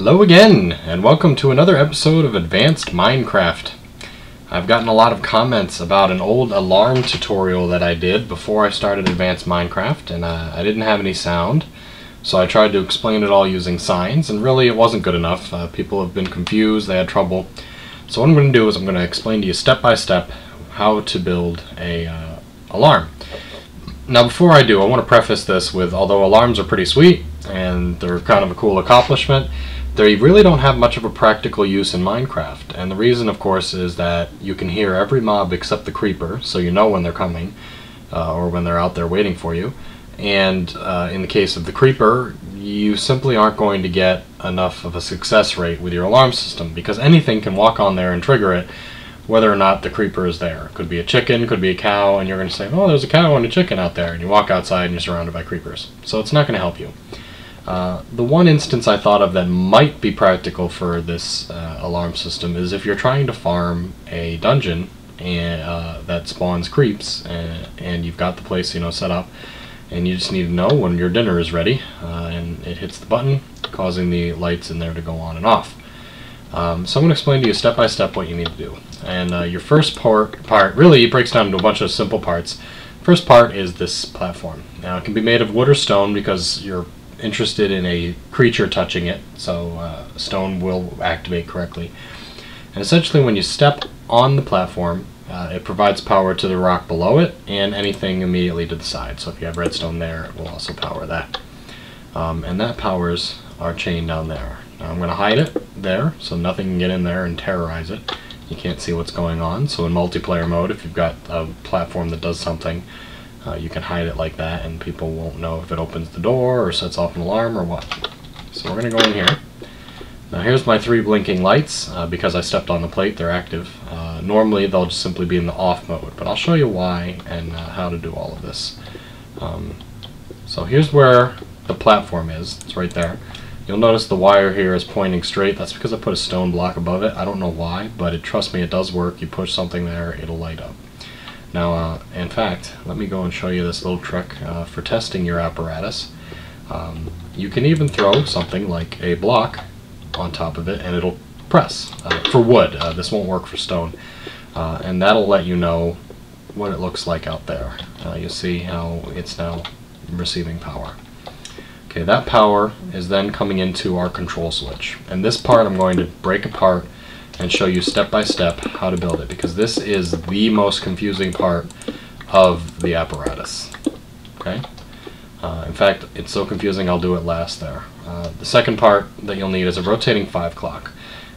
Hello again, and welcome to another episode of Advanced Minecraft. I've gotten a lot of comments about an old alarm tutorial that I did before I started Advanced Minecraft, and I didn't have any sound, so I tried to explain it all using signs, and really it wasn't good enough. People have been confused, they had trouble. So what I'm going to do is I'm going to explain to you step by step how to build a alarm. Now before I do, I want to preface this with, although alarms are pretty sweet, and they're kind of a cool accomplishment, they really don't have much of a practical use in Minecraft, and the reason, of course, is that you can hear every mob except the creeper, so you know when they're coming, or when they're out there waiting for you, and in the case of the creeper, you simply aren't going to get enough of a success rate with your alarm system, because anything can walk on there and trigger it, whether or not the creeper is there. It could be a chicken, could be a cow, and you're going to say, oh, there's a cow and a chicken out there, and you walk outside and you're surrounded by creepers, so it's not going to help you. The one instance I thought of that might be practical for this alarm system is if you're trying to farm a dungeon and, that spawns creeps, and you've got the place, you know, set up, and you just need to know when your dinner is ready, and it hits the button, causing the lights in there to go on and off. So I'm going to explain to you step by step what you need to do. And your first part really breaks down into a bunch of simple parts. First part is this platform. Now it can be made of wood or stone because you're interested in a creature touching it, so stone will activate correctly. And essentially when you step on the platform, it provides power to the rock below it and anything immediately to the side. So if you have redstone there, it will also power that. And that powers our chain down there. Now I'm going to hide it there so nothing can get in there and terrorize it. You can't see what's going on, so in multiplayer mode, if you've got a platform that does something, you can hide it like that and people won't know if it opens the door or sets off an alarm or what. So we're going to go in here. Now here's my three blinking lights. Because I stepped on the plate, they're active. Normally they'll just simply be in the off mode, but I'll show you why and how to do all of this. So here's where the platform is. It's right there. You'll notice the wire here is pointing straight. That's because I put a stone block above it. I don't know why, but trust me, it does work. You push something there, it'll light up. Now, in fact, let me go and show you this little trick for testing your apparatus. You can even throw something like a block on top of it and it'll press for wood. This won't work for stone. And that'll let you know what it looks like out there. You'll see how it's now receiving power. Okay, that power is then coming into our control switch. And this part I'm going to break apart and show you step by step how to build it, because this is the most confusing part of the apparatus. Okay? In fact, it's so confusing I'll do it last there. The second part that you'll need is a rotating 5 clock.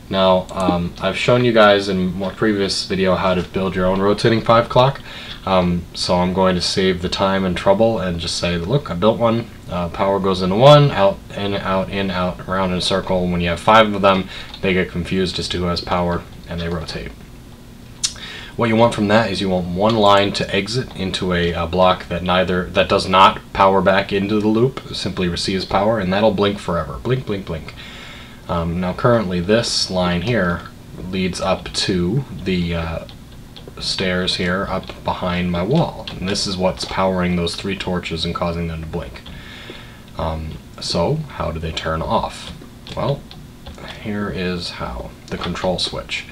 Now, I've shown you guys in my previous video how to build your own rotating 5 clock, so I'm going to save the time and trouble and just say, look, I built one. Power goes into one, out, in, out, in, out, around in a circle. And when you have 5 of them, they get confused as to who has power, and they rotate. What you want from that is you want one line to exit into a block that does not power back into the loop, simply receives power, and that'll blink forever. Blink, blink, blink. Now currently this line here leads up to the stairs here up behind my wall, and this is what's powering those 3 torches and causing them to blink. So how do they turn off? Well, here is how. The control switch.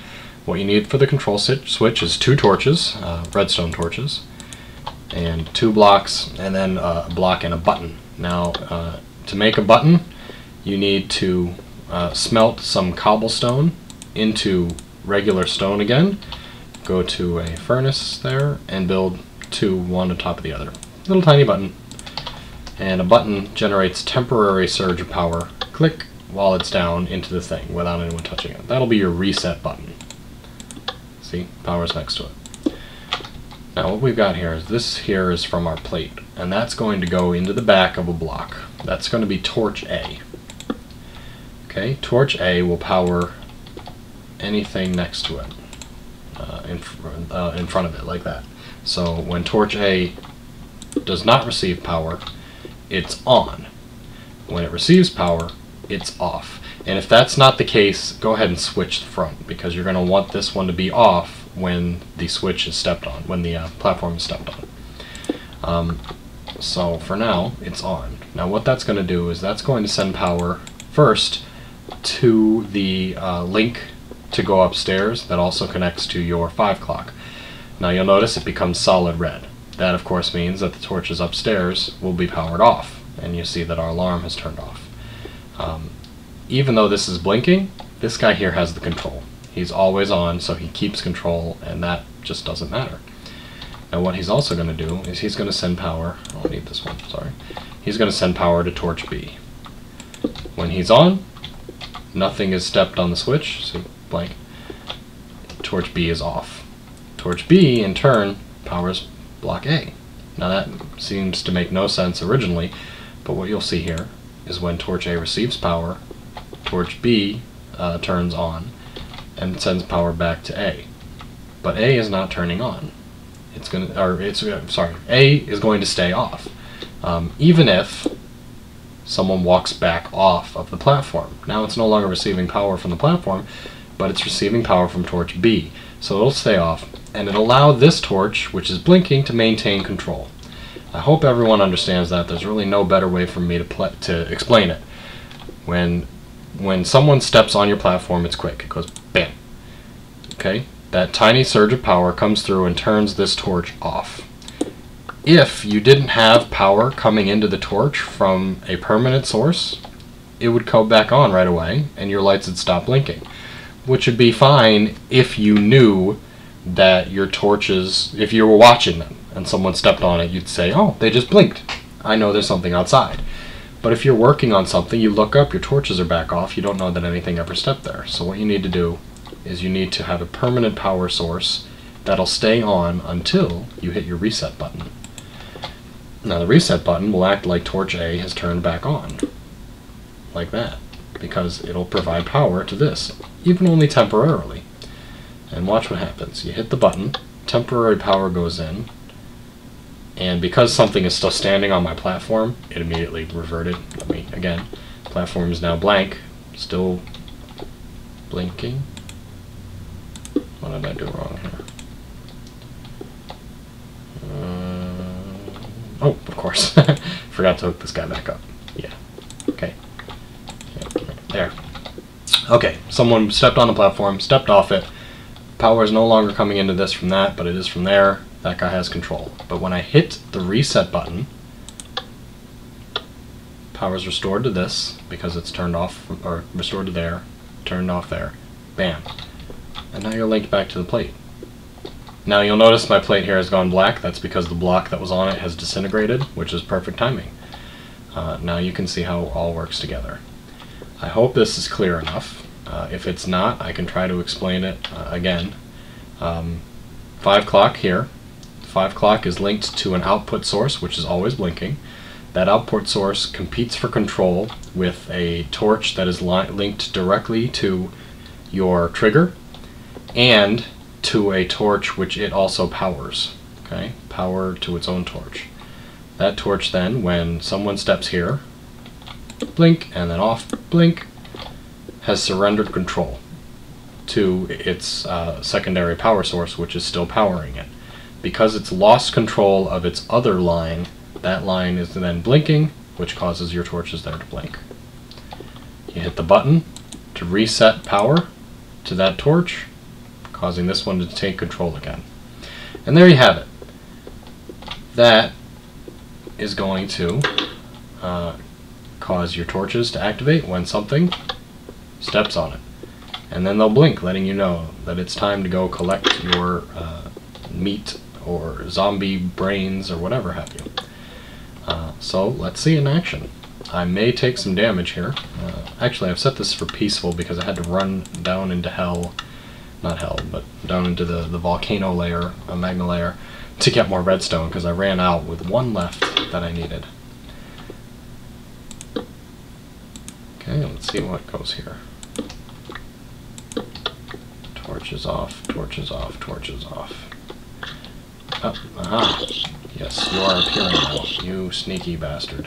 What you need for the control switch is 2 torches, redstone torches, and 2 blocks, and then a block and a button. Now to make a button you need to smelt some cobblestone into regular stone again, go to a furnace there, and build 2, one on top of the other. Little tiny button. And a button generates temporary surge of power, click, while it's down into the thing without anyone touching it. That'll be your reset button. See? Power's next to it. Now what we've got here is this here is from our plate, and that's going to go into the back of a block. That's going to be torch A. Okay, torch A will power anything next to it, in front of it, like that. So when torch A does not receive power, it's on. When it receives power, it's off. And if that's not the case, go ahead and switch the front, because you're going to want this one to be off when the switch is stepped on, when the platform is stepped on. So for now, it's on. Now what that's going to do is that's going to send power first to the link to go upstairs that also connects to your 5 o'clock. Now you'll notice it becomes solid red. That of course means that the torches upstairs will be powered off, and you see that our alarm has turned off. Even though this is blinking, this guy here has the control. He's always on, so he keeps control, and that just doesn't matter. Now what he's also going to do is he's going to send power, I'll need this one, sorry. He's going to send power to torch B. When he's on, nothing is stepped on the switch, so blank. Torch B is off. Torch B, in turn, powers block A. Now that seems to make no sense originally, but what you'll see here is when torch A receives power, torch B turns on and sends power back to A. But A is not turning on. It's going to, or it's, sorry, A is going to stay off. Even if someone walks back off of the platform. Now it's no longer receiving power from the platform, but it's receiving power from torch B. So it'll stay off, and it'll allow this torch, which is blinking, to maintain control. I hope everyone understands that. There's really no better way for me to explain it. When someone steps on your platform, it's quick. It goes bam. Okay? That tiny surge of power comes through and turns this torch off. If you didn't have power coming into the torch from a permanent source, it would go back on right away and your lights would stop blinking, which would be fine if you knew that your torches, if you were watching them and someone stepped on it, you'd say, oh, they just blinked. I know there's something outside. But if you're working on something, you look up, your torches are back off, you don't know that anything ever stepped there. So what you need to do is you need to have a permanent power source that'll stay on until you hit your reset button. Now the reset button will act like torch A has turned back on, like that, because it'll provide power to this, even only temporarily. And watch what happens. You hit the button, temporary power goes in, and because something is still standing on my platform, it immediately reverted. Let me, again, platform is now blank, still blinking. What did I do wrong here? Oh, of course. Forgot to hook this guy back up. Yeah. Okay. There. Okay, someone stepped on the platform, stepped off it. Power is no longer coming into this from that, but it is from there. That guy has control. But when I hit the reset button, power is restored to this because it's turned off, or restored to there, turned off there. Bam. And now you're linked back to the plate. Now you'll notice my plate here has gone black. That's because the block that was on it has disintegrated, which is perfect timing. Now you can see how it all works together. I hope this is clear enough. If it's not, I can try to explain it again. 5 o'clock here. 5 o'clock is linked to an output source, which is always blinking. That output source competes for control with a torch that is linked directly to your trigger and to a torch which it also powers. Okay, power to its own torch. That torch then, when someone steps here, blink, and then off, blink, has surrendered control to its secondary power source, which is still powering it. Because it's lost control of its other line, that line is then blinking, which causes your torches there to blink. You hit the button to reset power to that torch, causing this one to take control again. And there you have it. That is going to cause your torches to activate when something steps on it. And then they'll blink, letting you know that it's time to go collect your meat or zombie brains or whatever have you. So let's see in action. I may take some damage here. Actually, I've set this for peaceful because I had to run down into hell. Not hell, but down into the volcano layer, a magma layer, to get more redstone because I ran out with one left that I needed. Okay, let's see what goes here. Torches off, torches off, torches off. Oh, aha! Yes, you are appearing now, you sneaky bastard.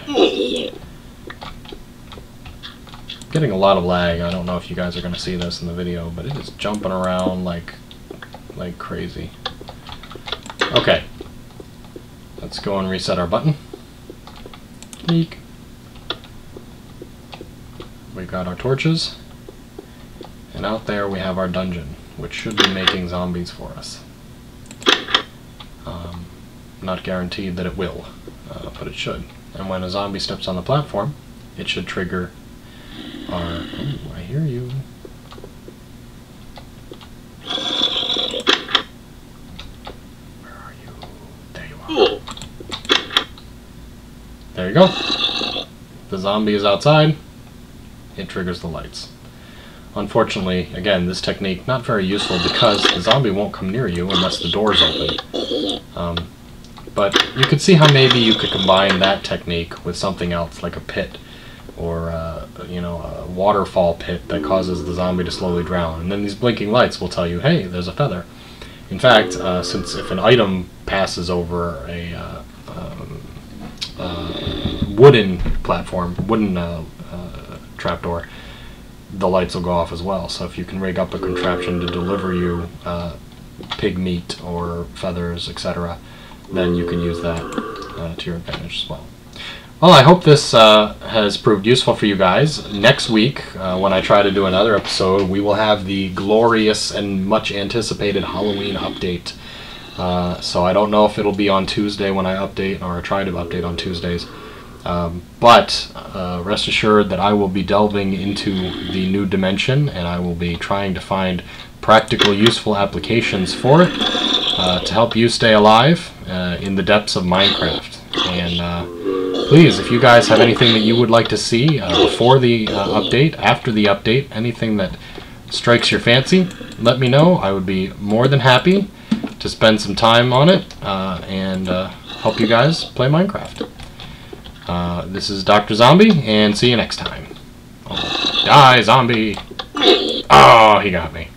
Getting a lot of lag. I don't know if you guys are going to see this in the video, but it is jumping around like crazy. Okay. Let's go and reset our button. Sneak. We've got our torches. And out there we have our dungeon, which should be making zombies for us. Not guaranteed that it will, but it should. And when a zombie steps on the platform, it should trigger our... Ooh, I hear you. Where are you? There you are. There you go. The zombie is outside. It triggers the lights. Unfortunately, again, this technique not very useful because the zombie won't come near you unless the door's open. But you could see how maybe you could combine that technique with something else, like a pit, or you know, a waterfall pit that causes the zombie to slowly drown. And then these blinking lights will tell you, hey, there's a feather. In fact, since if an item passes over a wooden platform, trapdoor, the lights will go off as well. So if you can rig up a contraption to deliver you pig meat or feathers, etc., then you can use that to your advantage as well. Well, I hope this has proved useful for you guys. Next week, when I try to do another episode, we will have the glorious and much anticipated Halloween update. So I don't know if it'll be on Tuesday when I update, or I try to update on Tuesdays. But rest assured that I will be delving into the new dimension, and I will be trying to find practical, useful applications for it to help you stay alive in the depths of Minecraft. And please, if you guys have anything that you would like to see before the update, after the update, anything that strikes your fancy, let me know. I would be more than happy to spend some time on it and help you guys play Minecraft. This is Dr. Zombie, and see you next time. Oh, die, zombie! Oh, he got me.